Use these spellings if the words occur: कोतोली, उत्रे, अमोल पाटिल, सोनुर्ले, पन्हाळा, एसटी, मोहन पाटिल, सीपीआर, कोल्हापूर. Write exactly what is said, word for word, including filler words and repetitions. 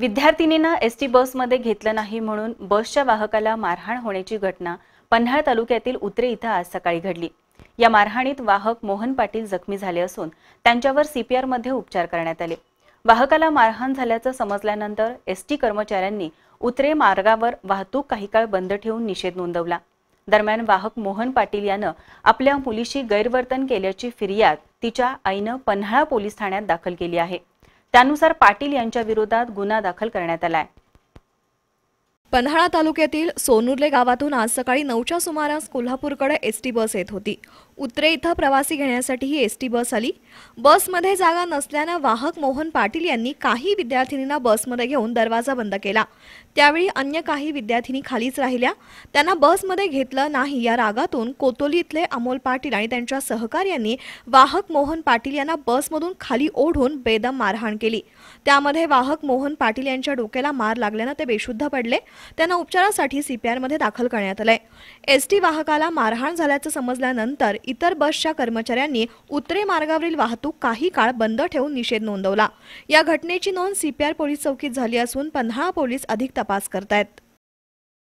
विद्यार्थिनींना एसटी बसमध्ये घेतलं नाही म्हणून बसच्या वाहकाला मारहाण होण्याची घटना पन्हाळा तालुक्यातील उत्रे इथं आज सकाळी घडली। या मारहाणीत वाहक मोहन पाटिल जखमी झाले असून त्यांच्यावर सीपीआर मध्ये उपचार करण्यात आले। वाहकाला मारहाण झाल्याचं समजल्यानंतर एसटी कर्मचाऱ्यांनी उत्रे मार्गावर वाहतूक काही काळ बंद ठेवून निषेध नोंदवला। दरम्यान वाहक मोहन पाटिल यानं आपल्या मुलीशी गैरवर्तन केल्याची फिर्याद तिच्या आईनं पन्हाळा पोलीस ठाण्यात दाखल केली आहे। त्यानुसार पाटील यांच्या विरोधात गुन्हा दाखल करण्यात आलाय। पन्हाळा तालुक्यातील सोनुर्ले गावातून आज सकाळी नऊच्या सुमारास कोल्हापूरकडे एसटी बस येत होती। उत्रे इथं प्रवासी घेण्यासाठी ही एसटी बस आली। बसमध्ये जागा नसल्याने वाहक मोहन पाटील यांनी काही विद्यार्थिनींना बसमध्ये घेऊन दरवाजा बंद केला। त्यावेळी अन्य काही विद्यार्थिनी खालीच राहिल्या। त्यांना बसमध्ये घेतलं नाही या रागातून कोतोली इथले अमोल पाटिल आणि त्यांच्या सहकाऱ्यांनी वाहक मोहन पाटील यांना बसमधून खाली ओढून बेदम मारहाण केली। त्यामध्ये वाहक मोहन पाटील यांच्या डोक्याला मार लागल्याने ते बेशुद्ध पडले। त्यांना उपचारासाठी सीपीआर मध्ये दाखल करण्यात आले। एसटी वाहकाला मारहाण झाल्याचं समजल्यानंतर इतर बसच्या कर्मचाऱ्यांनी उत्तरे मार्गावरील वाहतूक काही काळ बंद ठेवून निषेध नोंदवला। या घटनेची नोंद सीपीआर पोलीस चौकीत झाली असून पन्हाळा पोलीस अधिक तपास करतायत।